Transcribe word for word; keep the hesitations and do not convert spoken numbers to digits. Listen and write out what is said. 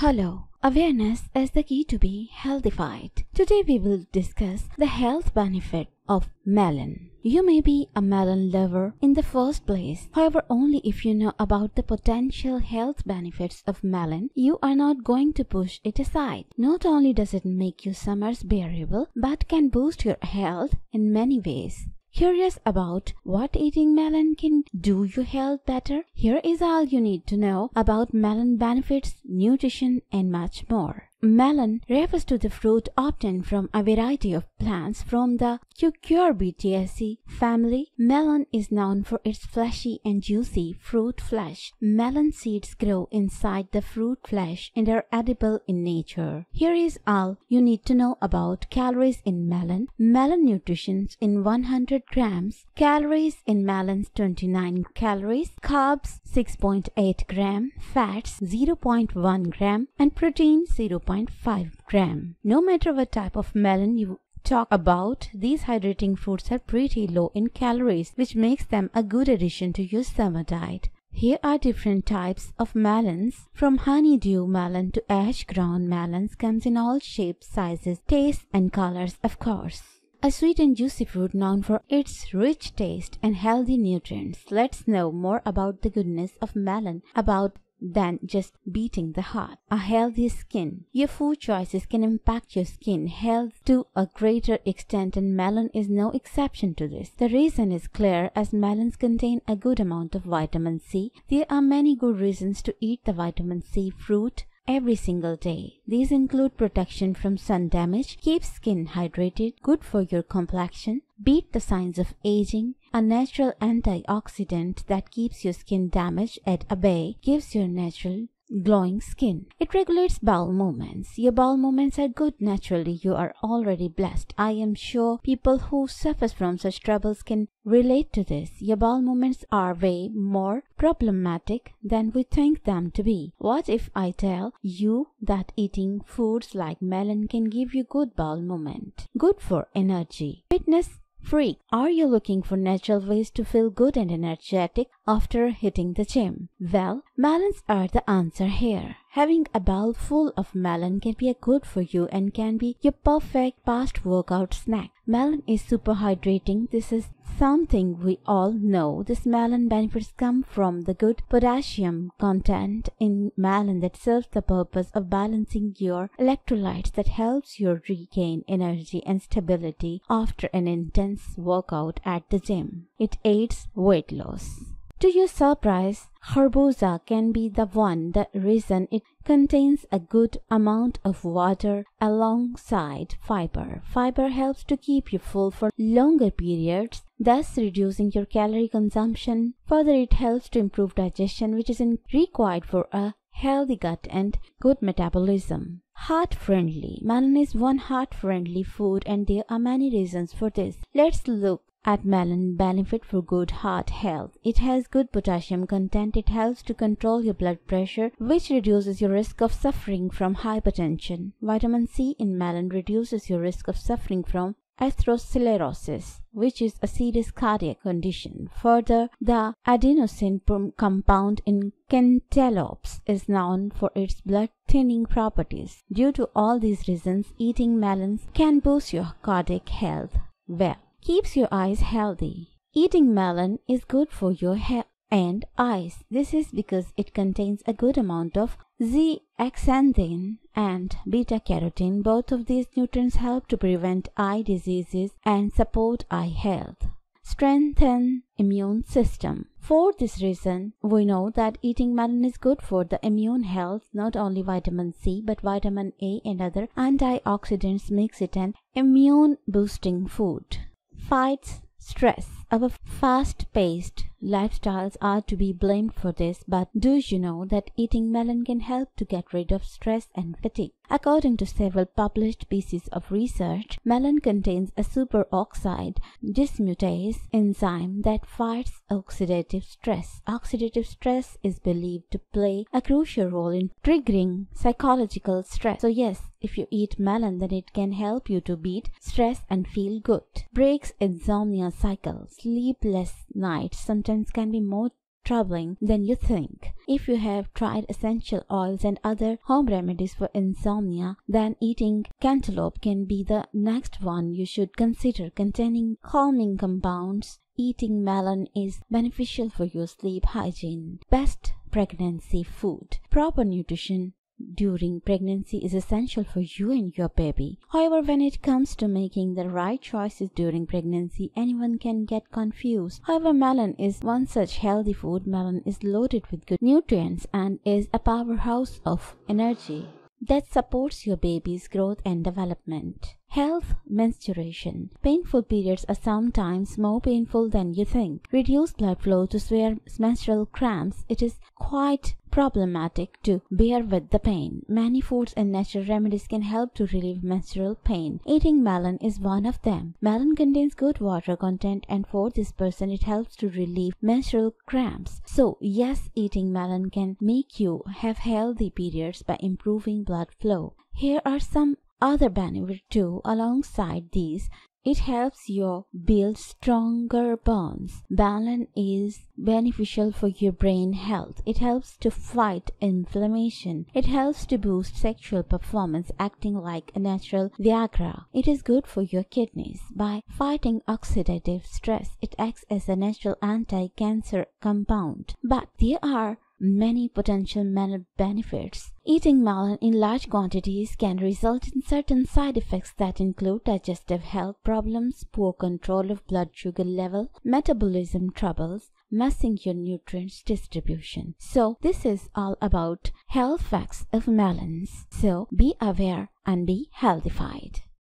Hello, awareness is the key to be healthified. Today we will discuss the health benefit of melon. You may be a melon lover in the first place. However, only if you know about the potential health benefits of melon, you are not going to push it aside. Not only does it make your summers bearable, but can boost your health in many ways. Curious about what eating melon can do your health better? Here is all you need to know about melon benefits, nutrition, and much more. Melon refers to the fruit obtained from a variety of plants from the Cucurbitaceae family. Melon is known for its fleshy and juicy fruit flesh. Melon seeds grow inside the fruit flesh and are edible in nature. Here is all you need to know about calories in melon. Melon nutrition in one hundred grams, calories in melons twenty-nine calories, carbs six point eight grams, fats zero point one gram, and protein zero point five gram. No matter what type of melon you talk about, these hydrating fruits are pretty low in calories, which makes them a good addition to your summer diet. Here are different types of melons. From honeydew melon to ash ground melons comes in all shapes, sizes, tastes, and colors, of course. A sweet and juicy fruit known for its rich taste and healthy nutrients. Let's know more about the goodness of melon about than just beating the heart. A healthy skin. Your food choices can impact your skin health to a greater extent, and melon is no exception to this. The reason is clear, as melons contain a good amount of vitamin C. There are many good reasons to eat the vitamin C fruit every single day. These include protection from sun damage, keeps skin hydrated, good for your complexion, beat the signs of aging, a natural antioxidant that keeps your skin damage at bay, gives your natural glowing skin. It regulates bowel movements. Your bowel movements are good naturally. You are already blessed. I am sure people who suffer from such troubles can relate to this. Your bowel movements are way more problematic than we think them to be. What if I tell you that eating foods like melon can give you good bowel movement? Good for energy. Fitness freak. Are you looking for natural ways to feel good and energetic after hitting the gym? Well, melons are the answer here. Having a bowl full of melon can be good for you and can be your perfect post-workout snack. Melon is super hydrating. This is something we all know. This melon benefits come from the good potassium content in melon that serves the purpose of balancing your electrolytes, that helps you regain energy and stability after an intense workout at the gym. It aids weight loss. To your surprise, Harboza can be the one the reason. It contains a good amount of water alongside fiber. Fiber helps to keep you full for longer periods, thus reducing your calorie consumption. Further, it helps to improve digestion, which is required for a healthy gut and good metabolism. Heart friendly. Melon is one heart friendly food, and there are many reasons for this. Let's look at melon benefit for good heart health. It has good potassium content. It helps to control your blood pressure, which reduces your risk of suffering from hypertension. Vitamin C in melon reduces your risk of suffering from atherosclerosis, which is a serious cardiac condition. Further, the adenosine compound in cantaloupes is known for its blood thinning properties. Due to all these reasons, eating melons can boost your cardiac health. Well, keeps your eyes healthy. Eating melon is good for your hair and eyes. This is because it contains a good amount of zeaxanthin and beta-carotene. Both of these nutrients help to prevent eye diseases and support eye health. Strengthen immune system. For this reason, we know that eating melon is good for the immune health. Not only vitamin C, but vitamin A and other antioxidants makes it an immune-boosting food. Fights stress. Our fast-paced lifestyles are to be blamed for this, but do you know that eating melon can help to get rid of stress and fatigue? According to several published pieces of research, melon contains a superoxide dismutase enzyme that fights oxidative stress. Oxidative stress is believed to play a crucial role in triggering psychological stress. So yes, if you eat melon, then it can help you to beat stress and feel good. Breaks insomnia cycles. Sleepless nights sometimes can be more troubling than you think. If you have tried essential oils and other home remedies for insomnia, then eating cantaloupe can be the next one you should consider, containing calming compounds. Eating melon is beneficial for your sleep hygiene. Best pregnancy food. Proper nutrition during pregnancy is essential for you and your baby. However, when it comes to making the right choices during pregnancy, anyone can get confused. However, melon is one such healthy food. Melon is loaded with good nutrients and is a powerhouse of energy that supports your baby's growth and development. Health menstruation. Painful periods are sometimes more painful than you think. Reduced blood flow to severe menstrual cramps. It is quite problematic to bear with the pain. Many foods and natural remedies can help to relieve menstrual pain. Eating melon is one of them. Melon contains good water content, and for this person it helps to relieve menstrual cramps. So yes, eating melon can make you have healthy periods by improving blood flow. Here are some other benefit too. Alongside these, it helps you build stronger bonds. Melon is beneficial for your brain health. It helps to fight inflammation. It helps to boost sexual performance, acting like a natural Viagra. It is good for your kidneys. By fighting oxidative stress, it acts as a natural anti-cancer compound. But there are many potential benefits. Eating melon in large quantities can result in certain side effects that include digestive health problems, poor control of blood sugar level, metabolism troubles, messing your nutrients distribution. So this is all about health facts of melons. So be aware and be healthified.